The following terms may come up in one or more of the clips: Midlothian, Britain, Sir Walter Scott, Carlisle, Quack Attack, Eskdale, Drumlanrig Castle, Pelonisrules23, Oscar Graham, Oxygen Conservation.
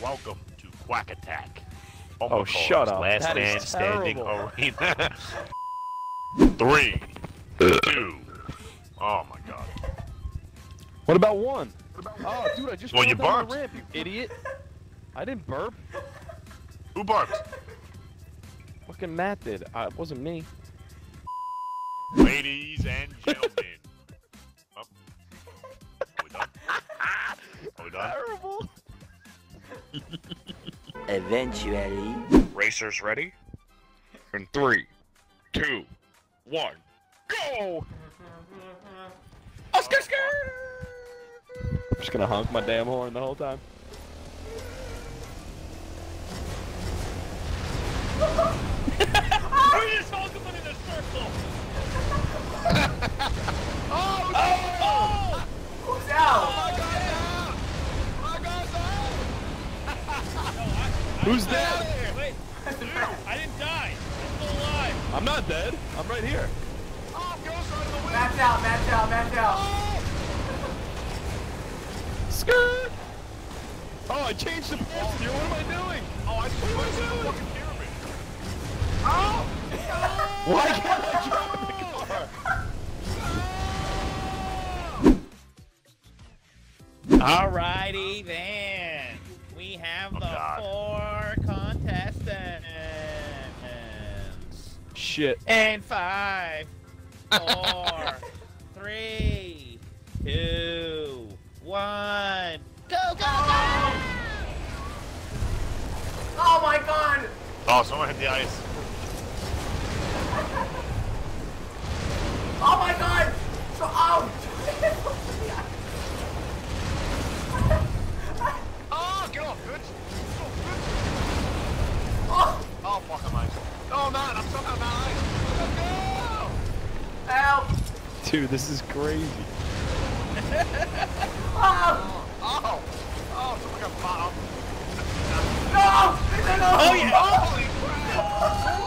Welcome to Quack Attack. Oh, shut up. Last man standing arena. 3, 2. Oh my god. What about 1? Oh, dude, I just went down the ramp, you idiot. I didn't burp. Who burped? Fucking Matt did. It wasn't me. Ladies and gentlemen. Oh. Are we done? Are we done? Terrible. Eventually. Racers ready? In 3, 2, 1, go! Oscar, I'm just gonna honk my damn horn the whole time. We're just all going in a circle! Oh, no! Oh, oh! Who's out? Oh, my God, out! My God's out! No, who's dead? Wait, dude, I didn't die. I'm still alive. I'm not dead. I'm right here. Oh, girls are in the way. Match out, match out, match out. Oh. Skirt! Oh, I changed the person here. What am I doing? Oh, I just went to the pyramid. Oh! Why can't I drive the car? No! Alrighty then, we have the 4 contestants. Shit. And 5, 4, 3, 2, 1, go, go, go! Oh my god! Oh, someone hit the ice. Oh my god! So out! Oh, get off, bitch! Oh, oh fuck, I'm ice. No, I'm not. I'm somehow not ice. Let's go! Help! Dude, this is crazy. Oh! Oh! Oh, someone got bombed. No! Oh yeah! Holy crap!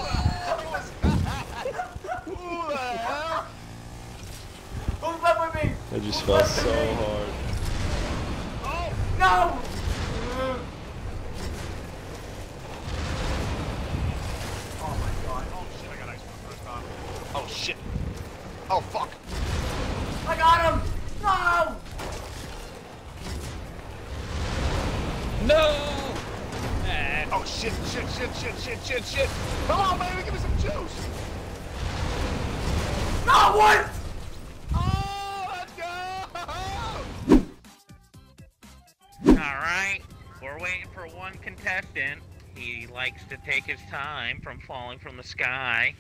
I just fell so hard. Oh no! Oh my god! Oh shit! I got ice for the first time. Oh shit! Oh fuck! I got him! No! No! And oh shit! Shit! Shit! Shit! Shit! Shit! Shit! Come on, baby! Give me some juice! No! What? Alright, we're waiting for one contestant. He likes to take his time from falling from the sky.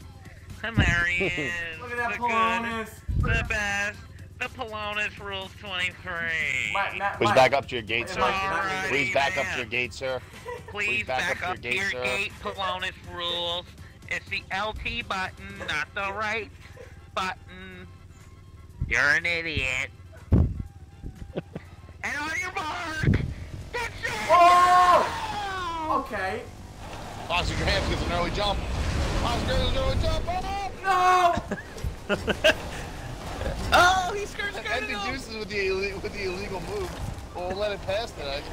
And there he is. Look at that, the Pelonis. Good, the best, the Pelonisrules23. Please back up to your gate, sir. Please back up to your gate, sir. Please back up to your gate, Pelonisrules. It's the LT button, not the right button. You're an idiot. And on your mark! That's it! Oh! Okay. Oscar Graham gets an early jump. Oscar gets an early jump. Oh! No! Oh, he skirts it. Empty juices with the illegal move. We'll let it pass tonight.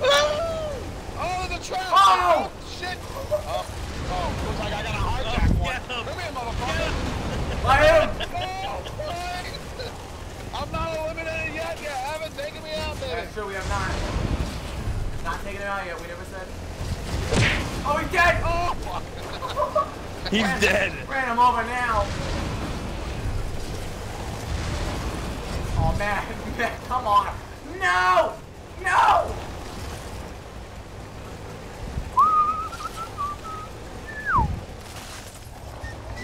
Oh! Oh, the trap! Oh! Oh shit! Oh, oh, looks like I got a hijack one. Yeah. Come here, motherfucker! I am! I'm not eliminated yet. You haven't taken me out, baby. That's true, we have not. Not taken it out yet. We never said. Oh, he's dead. Oh, fuck. He's dead. Ran him over now. Oh, man. Man, come on. No. No. Oh,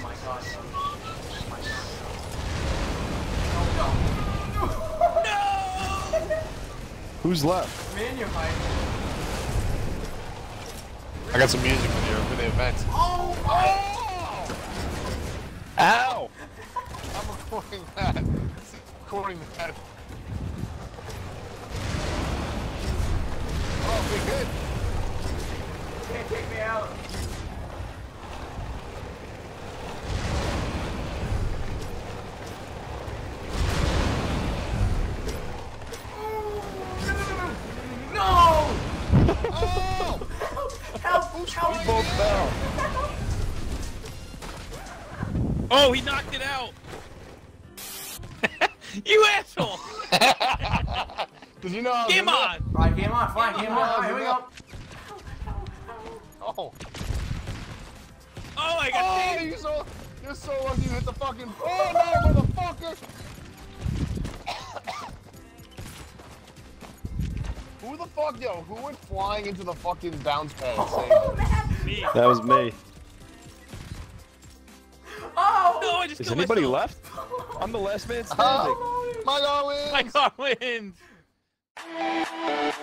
my God. Oh, my God. Who's left? Me and you, Mike. I got some music for you over the event. Oh! Oh! Ow! I'm recording that. Oh, be good. You can't take me out. We both fell. Oh, he knocked it out. You asshole! Did you know? Game on! Alright, game on! Fine, game on! Right, here we go! Oh! Oh, I got saved! Oh, you're so lucky you hit the fucking. Oh no, motherfucker! Who the fuck, yo? Who went flying into the fucking bounce pad? Oh, man. Me. That was me. Oh! No, I just Is anybody myself. Left? I'm the last man standing. My car wins! My car wins!